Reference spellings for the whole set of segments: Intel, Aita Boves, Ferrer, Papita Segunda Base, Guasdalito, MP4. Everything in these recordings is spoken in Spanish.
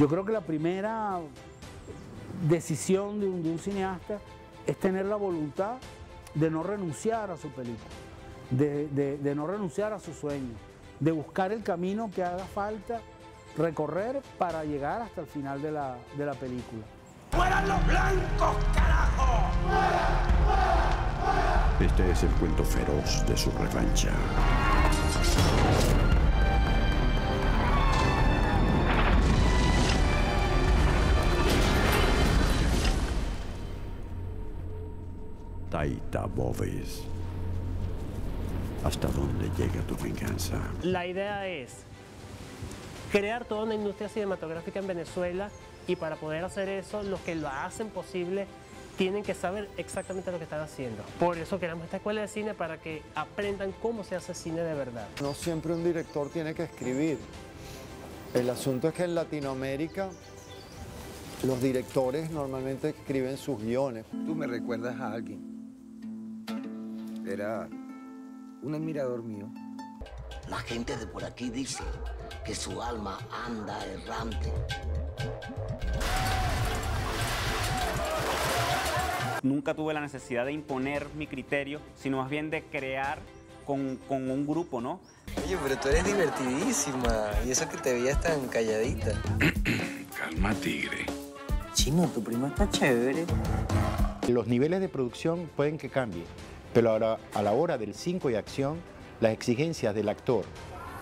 Yo creo que la primera decisión de un cineasta es tener la voluntad de no renunciar a su película, de no renunciar a su sueño, de buscar el camino que haga falta recorrer para llegar hasta el final de la película. ¡Fueran los blancos, carajo! ¡Fuera, fuera, fuera! Este es el cuento feroz de su revancha. Aita Boves, ¿hasta dónde llega tu venganza? La idea es crear toda una industria cinematográfica en Venezuela, y para poder hacer eso, los que lo hacen posible tienen que saber exactamente lo que están haciendo. Por eso creamos esta escuela de cine, para que aprendan cómo se hace cine de verdad. No siempre un director tiene que escribir. El asunto es que en Latinoamérica los directores normalmente escriben sus guiones. Tú me recuerdas a alguien. Era un admirador mío. La gente de por aquí dice que su alma anda errante. Nunca tuve la necesidad de imponer mi criterio, sino más bien de crear con un grupo, ¿no? Oye, pero tú eres divertidísima. Y eso que te veías tan calladita. Calma, tigre. Chino, tu prima está chévere. Los niveles de producción pueden que cambien. Pero ahora, a la hora del 5 y acción, las exigencias del actor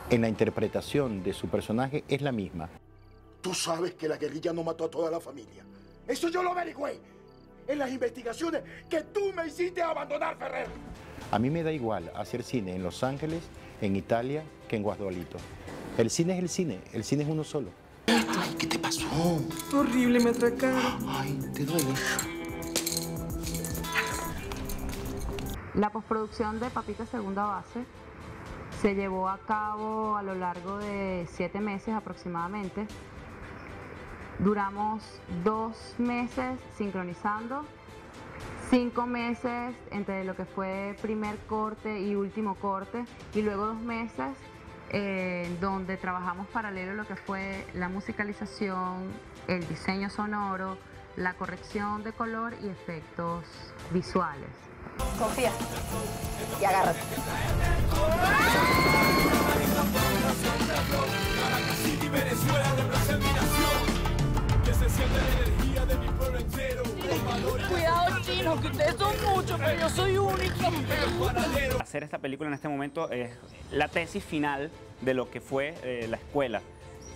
en la interpretación de su personaje es la misma. Tú sabes que la guerrilla no mató a toda la familia. Eso yo lo averigüé en las investigaciones que tú me hiciste abandonar, Ferrer. A mí me da igual hacer cine en Los Ángeles, en Italia, que en Guasdalito. El cine es el cine. El cine es uno solo. Ay, ¿qué te pasó? Horrible, me atracaron. Ay, te duele. La postproducción de Papita Segunda Base se llevó a cabo a lo largo de 7 meses aproximadamente. Duramos 2 meses sincronizando, 5 meses entre lo que fue primer corte y último corte, y luego 2 meses donde trabajamos paralelo lo que fue la musicalización, el diseño sonoro, la corrección de color y efectos visuales. Confía y agárrate. Cuidado, Chino, que ustedes son muchos, pero yo soy única. Hacer esta película en este momento es la tesis final de lo que fue la escuela.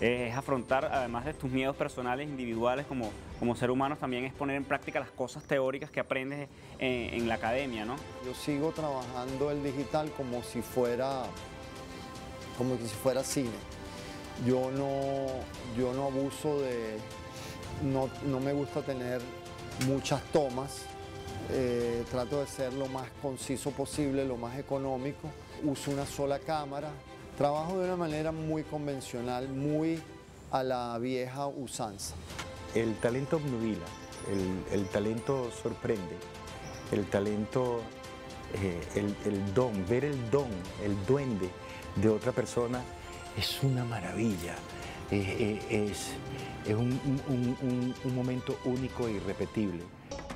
Es afrontar, además de tus miedos personales, individuales, como ser humanos, también es poner en práctica las cosas teóricas que aprendes en la academia, ¿no? Yo sigo trabajando el digital como si fuera cine. Yo no abuso de... No me gusta tener muchas tomas. Trato de ser lo más conciso posible, lo más económico. Uso una sola cámara. Trabajo de una manera muy convencional, muy a la vieja usanza. El talento obnubila, el talento sorprende, el talento, el don, ver el don, el duende de otra persona es una maravilla. Es un momento único e irrepetible.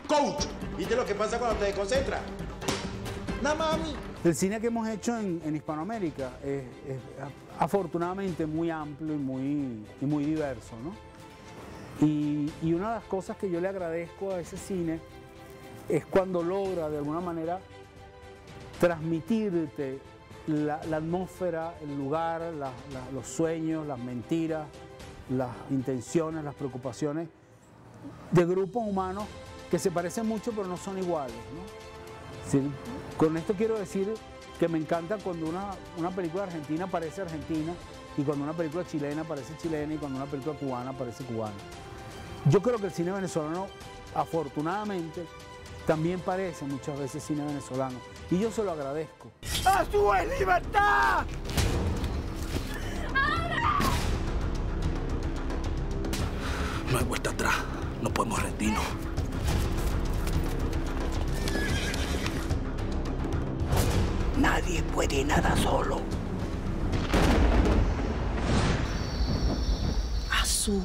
¡Coach! ¿Viste lo que pasa cuando te desconcentras? ¡No, mami! El cine que hemos hecho en Hispanoamérica es afortunadamente muy amplio y muy diverso, ¿no? Y una de las cosas que yo le agradezco a ese cine es cuando logra de alguna manera transmitirte la atmósfera, el lugar, los sueños, las mentiras, las intenciones, las preocupaciones de grupos humanos que se parecen mucho pero no son iguales, ¿no? ¿Sí? Con esto quiero decir que me encanta cuando una película argentina parece argentina, y cuando una película chilena parece chilena, y cuando una película cubana parece cubana. Yo creo que el cine venezolano, afortunadamente, también parece muchas veces cine venezolano, y yo se lo agradezco. ¡Azul es libertad! ¡Ahora! No hay vuelta atrás, no podemos rendirnos. Nadie puede nada solo. Azul.